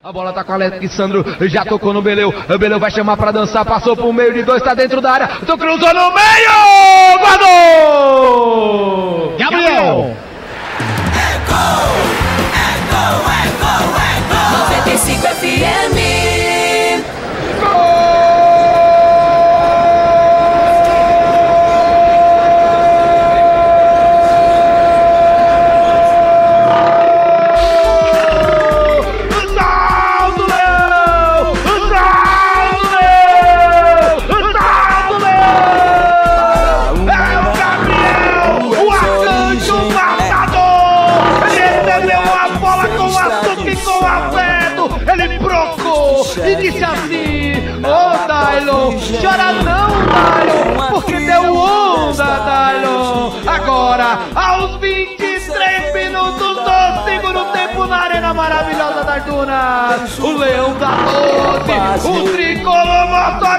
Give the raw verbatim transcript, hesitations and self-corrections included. A bola tá com o Alexandro, já tocou no Beleu, o Beleu vai chamar pra dançar, passou pro meio de dois, tá dentro da área, tu cruzou no meio, guardou! Gabriel! É gol, é gol, é gol, é gol! noventa e cinco F M! Ele brocou e disse assim: ô Daylon, chora não, Daylon, porque deu onda, Daylon. Agora, aos vinte e três minutos do segundo tempo, na Arena maravilhosa das Dunas, o Leão da doze, o tricolor motor.